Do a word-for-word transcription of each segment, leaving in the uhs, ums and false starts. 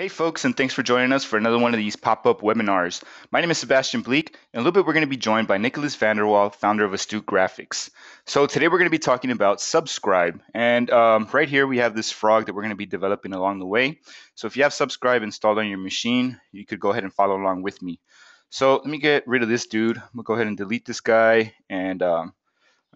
Hey folks, and thanks for joining us for another one of these pop-up webinars. My name is Sebastian Bleak, and in a little bit we're going to be joined by Nicholas VanderWaal, founder of Astute Graphics. So today we're going to be talking about SubScribe, and um, right here we have this frog that we're going to be developing along the way. So if you have SubScribe installed on your machine, you could go ahead and follow along with me. So let me get rid of this dude. I'm going to go ahead and delete this guy, and um,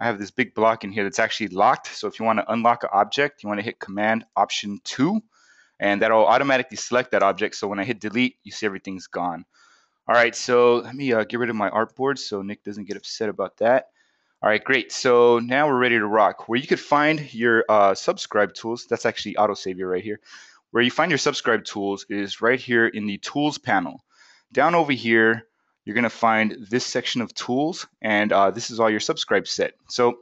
I have this big block in here that's actually locked. So if you want to unlock an object, you want to hit Command Option two. And that'll automatically select that object. So when I hit delete, you see everything's gone. All right, so let me uh, get rid of my artboard so Nick doesn't get upset about that. All right, great. So now we're ready to rock. Where you could find your uh, SubScribe tools, that's actually autosavior right here. Where you find your SubScribe tools is right here in the Tools panel. Down over here, you're going to find this section of Tools, and uh, this is all your SubScribe set. So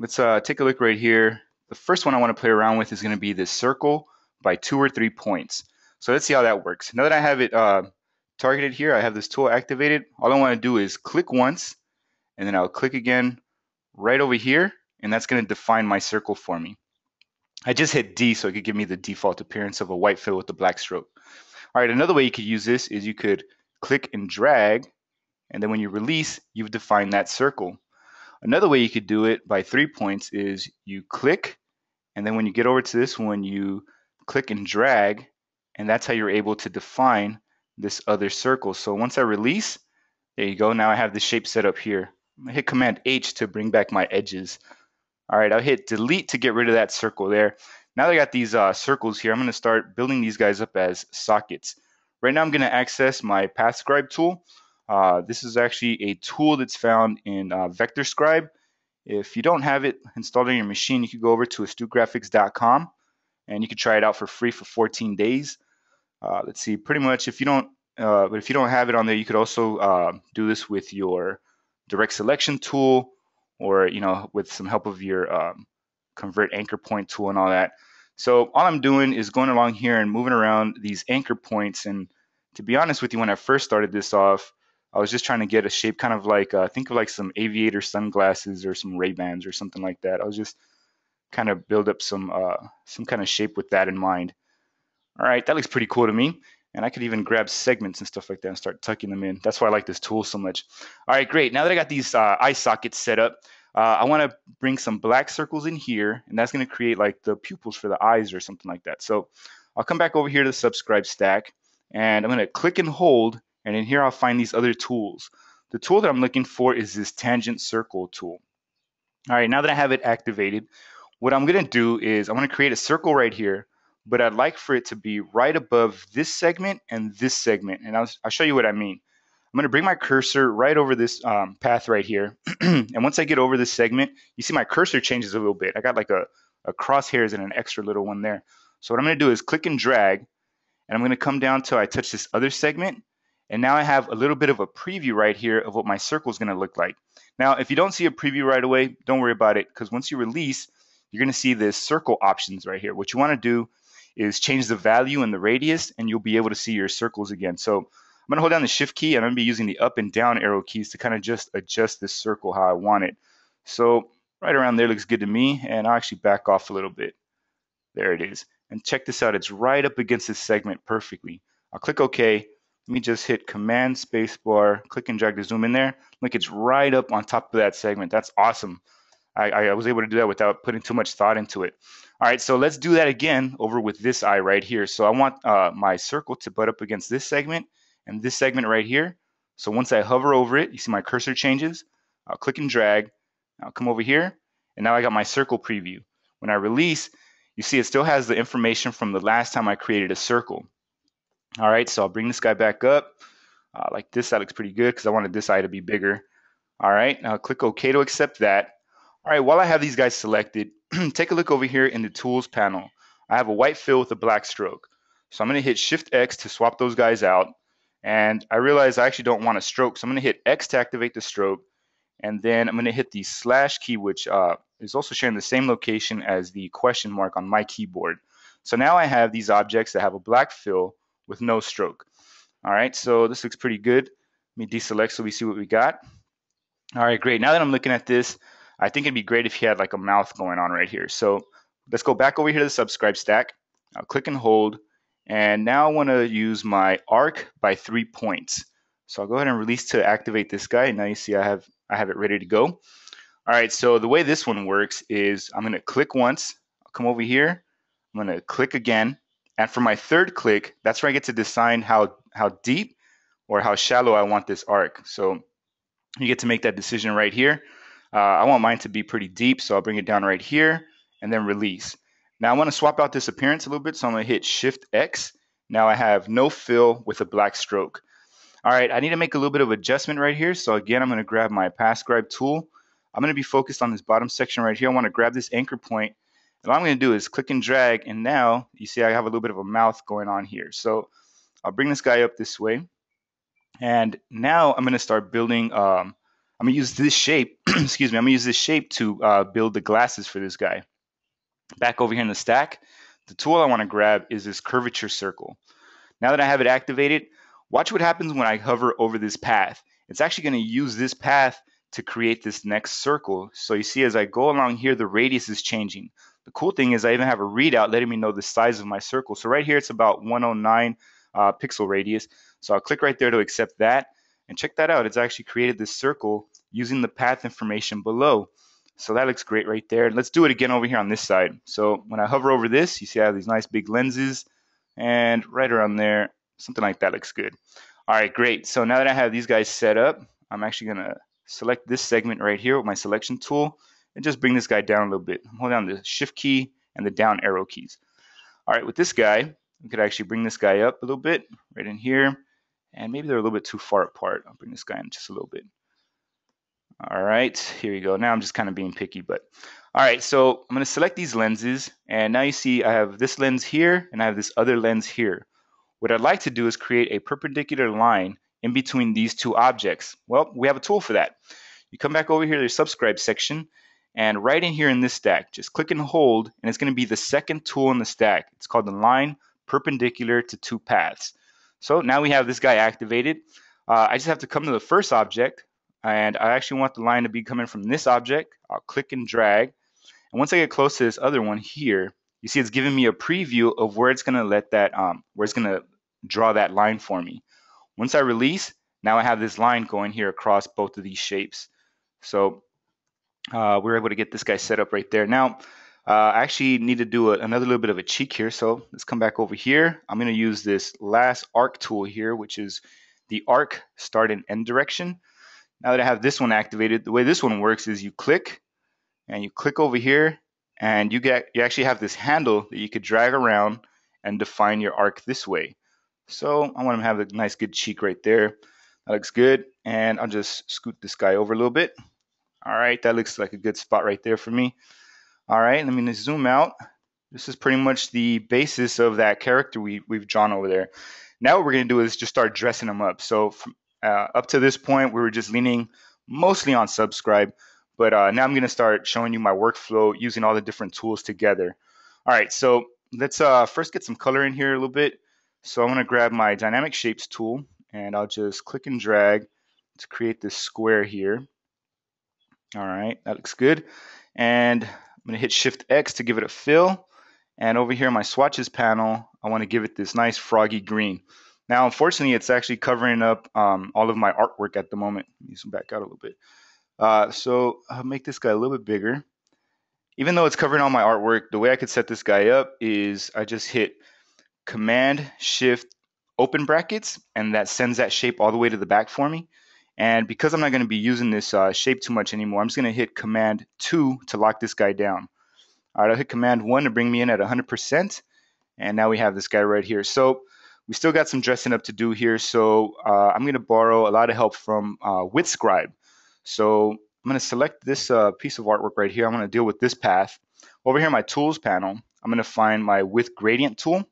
let's uh, take a look right here. The first one I want to play around with is going to be this circle by two or three points. So let's see how that works. Now that I have it uh, targeted here, I have this tool activated. All I want to do is click once, and then I'll click again right over here, and that's going to define my circle for me. I just hit D so it could give me the default appearance of a white fill with a black stroke. All right, another way you could use this is you could click and drag, and then when you release, you've defined that circle. Another way you could do it by three points is you click, and then when you get over to this one, you click and drag, and that's how you're able to define this other circle. So once I release, there you go. Now I have the shape set up here. I'm gonna hit Command H to bring back my edges. All right, I'll hit delete to get rid of that circle there. Now that I got these uh, circles here, I'm gonna start building these guys up as sockets. Right now I'm gonna access my PathScribe tool. Uh, this is actually a tool that's found in uh, Vectorscribe. If you don't have it installed on your machine, you can go over to astute graphics dot com. And you can try it out for free for fourteen days. Uh, let's see, pretty much if you don't, uh, but if you don't have it on there, you could also uh, do this with your direct selection tool, or you know, with some help of your um, convert anchor point tool and all that. So all I'm doing is going along here and moving around these anchor points. And to be honest with you, when I first started this off, I was just trying to get a shape, kind of like uh, think of like some aviator sunglasses or some Ray-Bans or something like that. I was just kind of build up some uh, some kind of shape with that in mind. All right, that looks pretty cool to me. And I could even grab segments and stuff like that and start tucking them in. That's why I like this tool so much. All right, great. Now that I got these uh, eye sockets set up, uh, I want to bring some black circles in here, and that's going to create like the pupils for the eyes or something like that. So I'll come back over here to the SubScribe stack, and I'm going to click and hold, and in here I'll find these other tools. The tool that I'm looking for is this tangent circle tool. All right, now that I have it activated, what I'm going to do is I'm going to create a circle right here, but I'd like for it to be right above this segment and this segment. And I'll, I'll show you what I mean. I'm going to bring my cursor right over this um, path right here. And once I get over this segment, you see my cursor changes a little bit. I got like a, a crosshairs and an extra little one there. So what I'm going to do is click and drag, and I'm going to come down till I touch this other segment. And now I have a little bit of a preview right here of what my circle is going to look like. Now, if you don't see a preview right away, don't worry about it, because once you release, you're going to see this circle options right here. What you want to do is change the value and the radius, and you'll be able to see your circles again. So I'm going to hold down the shift key, and I'm going to be using the up and down arrow keys to kind of just adjust this circle how I want it. So right around there looks good to me, and I'll actually back off a little bit. There it is. And check this out. It's right up against this segment perfectly. I'll click OK. Let me just hit Command Space Bar, click and drag to zoom in there. Look, it's right up on top of that segment. That's awesome. I, I was able to do that without putting too much thought into it. All right, so let's do that again over with this eye right here. So I want uh, my circle to butt up against this segment and this segment right here. So once I hover over it, you see my cursor changes. I'll click and drag. I'll come over here, and now I got my circle preview. When I release, you see it still has the information from the last time I created a circle. All right, so I'll bring this guy back up. Uh, like this, that looks pretty good because I wanted this eye to be bigger. All right, now click OK to accept that. All right, while I have these guys selected, take a look over here in the Tools panel. I have a white fill with a black stroke. So I'm going to hit Shift X to swap those guys out. And I realize I actually don't want a stroke, so I'm going to hit X to activate the stroke. And then I'm going to hit the slash key, which uh, is also sharing the same location as the question mark on my keyboard. So now I have these objects that have a black fill with no stroke. All right, so this looks pretty good. Let me deselect so we see what we got. All right, great. Now that I'm looking at this, I think it'd be great if you had like a mouth going on right here. So let's go back over here to the SubScribe stack. I'll click and hold, And now I want to use my arc by three points. So I'll go ahead and release to activate this guy. Now you see I have I have it ready to go. All right, so the way this one works is I'm going to click once, I'll come over here, I'm going to click again, and for my third click, that's where I get to decide how, how deep or how shallow I want this arc. So you get to make that decision right here. Uh, I want mine to be pretty deep, so I'll bring it down right here and then release. Now I want to swap out this appearance a little bit, so I'm going to hit Shift X. Now I have no fill with a black stroke. All right, I need to make a little bit of adjustment right here. So again, I'm going to grab my PathScribe tool. I'm going to be focused on this bottom section right here. I want to grab this anchor point. And all I'm going to do is click and drag. And now you see I have a little bit of a mouth going on here. So I'll bring this guy up this way. And now I'm going to start building. Um, I'm going to use this shape. excuse me. I'm going to use this shape to uh, build the glasses for this guy. Back over here in the stack, the tool I want to grab is this curvature circle. Now that I have it activated, watch what happens when I hover over this path. It's actually going to use this path to create this next circle. So you see as I go along here, the radius is changing. The cool thing is I even have a readout letting me know the size of my circle. So right here, it's about one oh nine uh, pixel radius. So I'll click right there to accept that. And check that out. It's actually created this circle using the path information below. So that looks great right there. Let's do it again over here on this side. So when I hover over this, you see I have these nice big lenses. And right around there, something like that looks good. All right, great. So now that I have these guys set up, I'm actually going to select this segment right here with my selection tool and just bring this guy down a little bit. Hold down the shift key and the down arrow keys. All right, with this guy, we could actually bring this guy up a little bit right in here. And maybe they're a little bit too far apart. I'll bring this guy in just a little bit. All right, here we go. Now I'm just kind of being picky, but all right, so I'm going to select these lenses. And now you see I have this lens here and I have this other lens here. What I'd like to do is create a perpendicular line in between these two objects. Well, we have a tool for that. You come back over here to your SubScribe section, and right in here in this stack, just click and hold, and it's going to be the second tool in the stack. It's called the line perpendicular to two paths. So now we have this guy activated. Uh, I just have to come to the first object, and I actually want the line to be coming from this object. I'll click and drag. And once I get close to this other one here, you see it's giving me a preview of where it's going to let that, um, where it's going to draw that line for me. Once I release, now I have this line going here across both of these shapes. So uh, we're able to get this guy set up right there. Now, uh, I actually need to do a, another little bit of a cheek here. So let's come back over here. I'm going to use this last arc tool here, which is the arc start and end direction. Now that I have this one activated, the way this one works is you click and you click over here. And you get you actually have this handle that you could drag around and define your arc this way. So I want to have a nice good cheek right there. That looks good. And I'll just scoot this guy over a little bit. All right, that looks like a good spot right there for me. All right, let me just zoom out. This is pretty much the basis of that character we, we've drawn over there. Now what we're going to do is just start dressing them up. So from, uh, up to this point, we were just leaning mostly on SubScribe. But uh, now I'm going to start showing you my workflow using all the different tools together. All right, so let's uh, first get some color in here a little bit. So I'm going to grab my Dynamic Shapes tool, and I'll just click and drag to create this square here. All right, that looks good. And I'm going to hit Shift X to give it a fill. And over here in my Swatches panel, I want to give it this nice froggy green. Now, unfortunately, it's actually covering up um, all of my artwork at the moment. Let me zoom back out a little bit. Uh, so I'll make this guy a little bit bigger. Even though it's covering all my artwork, the way I could set this guy up is I just hit Command Shift open brackets, and that sends that shape all the way to the back for me. And because I'm not going to be using this uh, shape too much anymore, I'm just going to hit Command two to lock this guy down. All right, I'll hit Command one to bring me in at one hundred percent, and now we have this guy right here. So we still got some dressing up to do here, so uh, I'm going to borrow a lot of help from uh, WidthScribe. So I'm going to select this uh, piece of artwork right here. I'm going to deal with this path. Over here in my Tools panel, I'm going to find my Width Gradient tool.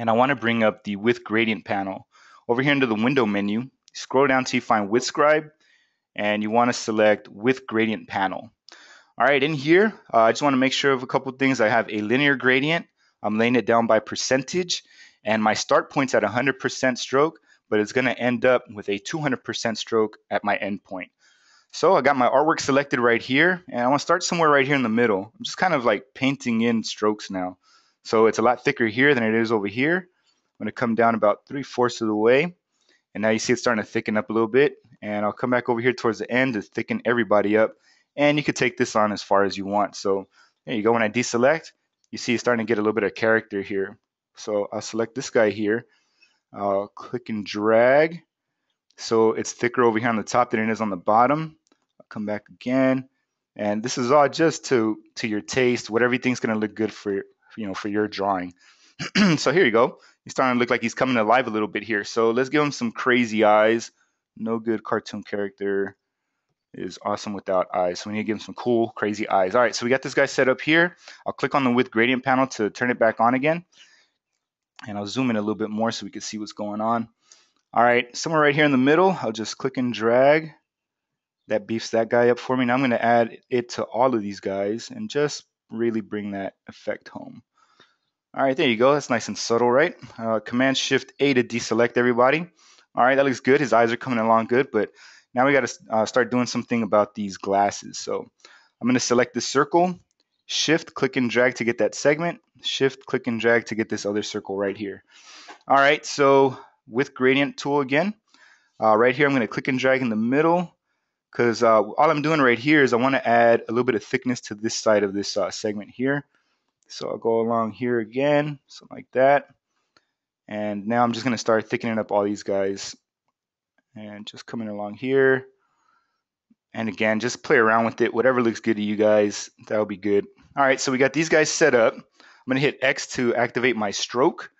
And I want to bring up the Width Gradient panel. Over here into the Window menu, scroll down till you find WidthScribe. And you want to select Width Gradient panel. All right, in here, uh, I just want to make sure of a couple of things. I have a linear gradient. I'm laying it down by percentage. And my start point's at one hundred percent stroke, but it's going to end up with a two hundred percent stroke at my end point. So I got my artwork selected right here, and I want to start somewhere right here in the middle. I'm just kind of like painting in strokes now. So it's a lot thicker here than it is over here. I'm gonna come down about three-fourths of the way, and now you see it's starting to thicken up a little bit, and I'll come back over here towards the end to thicken everybody up, and you could take this on as far as you want. So there you go. When I deselect, you see it's starting to get a little bit of character here. So I'll select this guy here, I'll click and drag, so it's thicker over here on the top than it is on the bottom. I'll come back again, and this is all just to to your taste, what everything's gonna look good for, you know, for your drawing. So here you go. He's starting to look like he's coming alive a little bit here. So let's give him some crazy eyes. No good cartoon character is awesome without eyes. So we need to give him some cool, crazy eyes. All right, so we got this guy set up here. I'll click on the width gradient panel to turn it back on again. And I'll zoom in a little bit more so we can see what's going on. All right, somewhere right here in the middle, I'll just click and drag. That beefs that guy up for me. Now I'm gonna add it to all of these guys and just really bring that effect home. All right, there you go. That's nice and subtle, right? Uh, Command Shift A to deselect everybody. All right, that looks good. His eyes are coming along good, but now we got to uh, start doing something about these glasses. So I'm going to select this circle, shift, click and drag to get that segment, shift, click and drag to get this other circle right here. All right, so with gradient tool again, uh, right here I'm going to click and drag in the middle because uh, all I'm doing right here is I want to add a little bit of thickness to this side of this uh, segment here. So I'll go along here again, something like that. And now I'm just going to start thickening up all these guys. And just coming along here. And again, just play around with it. Whatever looks good to you guys, that'll be good. All right, so we got these guys set up. I'm going to hit X to activate my stroke.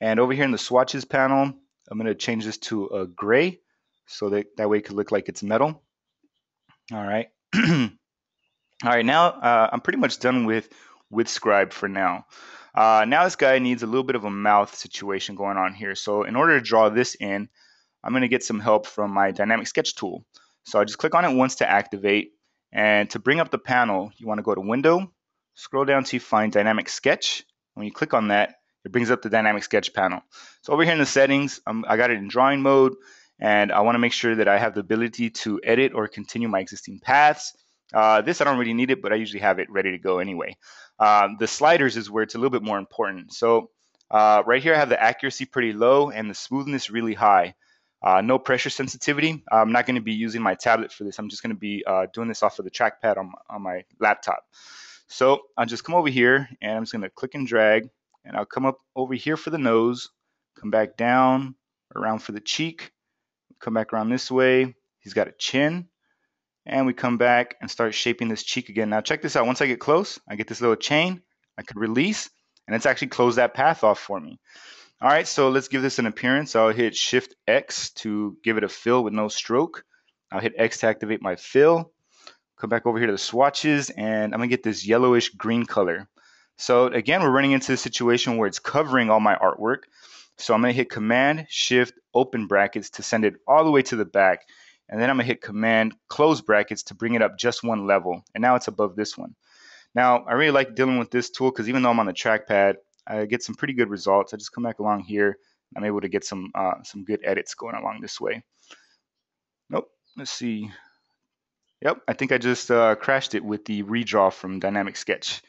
And over here in the swatches panel, I'm going to change this to a gray. So that, that way it could look like it's metal. All right. All right, now uh, I'm pretty much done with WidthScribe for now. Uh, now this guy needs a little bit of a mouth situation going on here. So in order to draw this in, I'm going to get some help from my Dynamic Sketch tool. So I just click on it once to activate. And to bring up the panel, you want to go to Window, scroll down to find Dynamic Sketch. When you click on that, it brings up the Dynamic Sketch panel. So over here in the settings, um, I got it in drawing mode, and I want to make sure that I have the ability to edit or continue my existing paths. Uh, this, I don't really need it, but I usually have it ready to go anyway. Uh, the sliders is where it's a little bit more important. So uh, right here, I have the accuracy pretty low and the smoothness really high. Uh, no pressure sensitivity. I'm not going to be using my tablet for this. I'm just going to be uh, doing this off of the trackpad on, on my laptop. So I'll just come over here, and I'm just going to click and drag. And I'll come up over here for the nose, come back down, around for the cheek, come back around this way. He's got a chin. And we come back and start shaping this cheek again. Now check this out. Once I get close, I get this little chain. I could release, and it's actually closed that path off for me. All right, so let's give this an appearance. I'll hit Shift X to give it a fill with no stroke. I'll hit X to activate my fill. Come back over here to the swatches, and I'm gonna get this yellowish green color. So again, we're running into a situation where it's covering all my artwork. So I'm gonna hit Command Shift open brackets to send it all the way to the back. And then I'm gonna hit Command close brackets to bring it up just one level. And now it's above this one. Now, I really like dealing with this tool because even though I'm on the trackpad, I get some pretty good results. I just come back along here. I'm able to get some uh, some good edits going along this way. Nope, let's see. Yep, I think I just uh, crashed it with the redraw from Dynamic Sketch.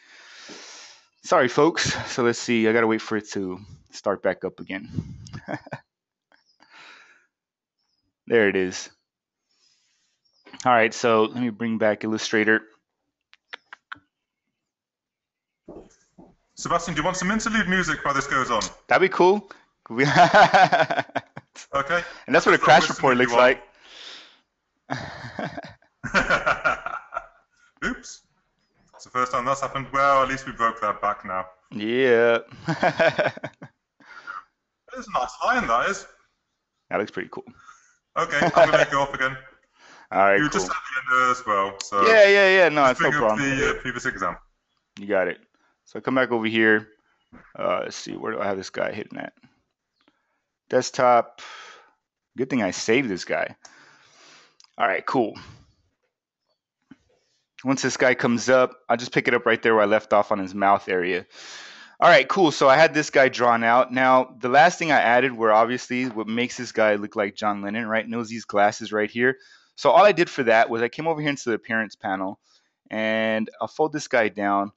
Sorry, folks. So let's see, I gotta wait for it to start back up again. There it is. All right, so let me bring back Illustrator. Sebastian, do you want some interlude music while this goes on? That'd be cool. We... Okay. And that's what a crash report looks like. Oops. That's the first time that's happened. Well, at least we broke that back now. Yeah. That is a nice line, that is. That looks pretty cool. Okay, I'm going to make it off again. All right, you cool. Just at the end as well. So yeah, yeah, yeah. No, it's no problem. The uh, previous exam. You got it. So I come back over here. Uh, let's see, where do I have this guy hidden at? Desktop. Good thing I saved this guy. All right, cool. Once this guy comes up, I'll just pick it up right there where I left off on his mouth area. All right, cool. So I had this guy drawn out. Now, the last thing I added were obviously what makes this guy look like John Lennon, right? Knows these glasses right here. So all I did for that was I came over here into the appearance panel, and I'll fold this guy down.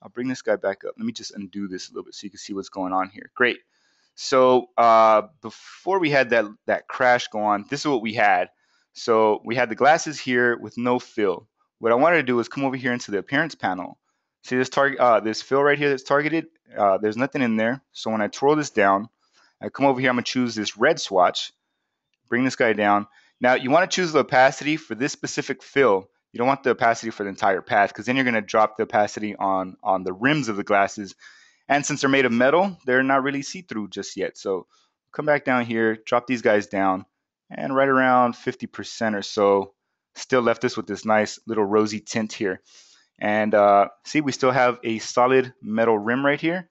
I'll bring this guy back up. Let me just undo this a little bit so you can see what's going on here. Great. So uh, before we had that, that crash go on, this is what we had. So we had the glasses here with no fill. What I wanted to do was come over here into the appearance panel. See this target, uh, this fill right here that's targeted, uh, there's nothing in there. So when I twirl this down, I come over here, I'm gonna choose this red swatch, bring this guy down. Now you wanna choose the opacity for this specific fill. You don't want the opacity for the entire path, because then you're gonna drop the opacity on, on the rims of the glasses. And since they're made of metal, they're not really see-through just yet. So come back down here, drop these guys down, and right around fifty percent or so, still left us with this nice little rosy tint here. And uh, see, we still have a solid metal rim right here.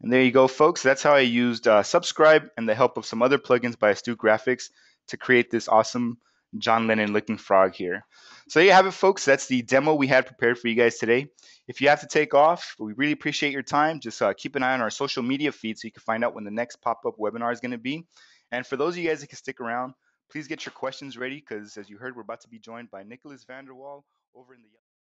And there you go, folks. That's how I used uh, SubScribe and the help of some other plugins by Astute Graphics to create this awesome John Lennon looking frog here. So there you have it, folks. That's the demo we had prepared for you guys today. If you have to take off, we really appreciate your time. Just uh, keep an eye on our social media feed so you can find out when the next pop-up webinar is going to be. And for those of you guys that can stick around, please get your questions ready because, as you heard, we're about to be joined by Nicholas VanderWaal over in the